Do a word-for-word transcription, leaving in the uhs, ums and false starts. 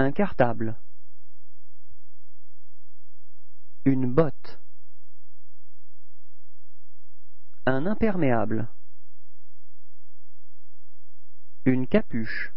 Un cartable. Une botte. Un imperméable. Une capuche.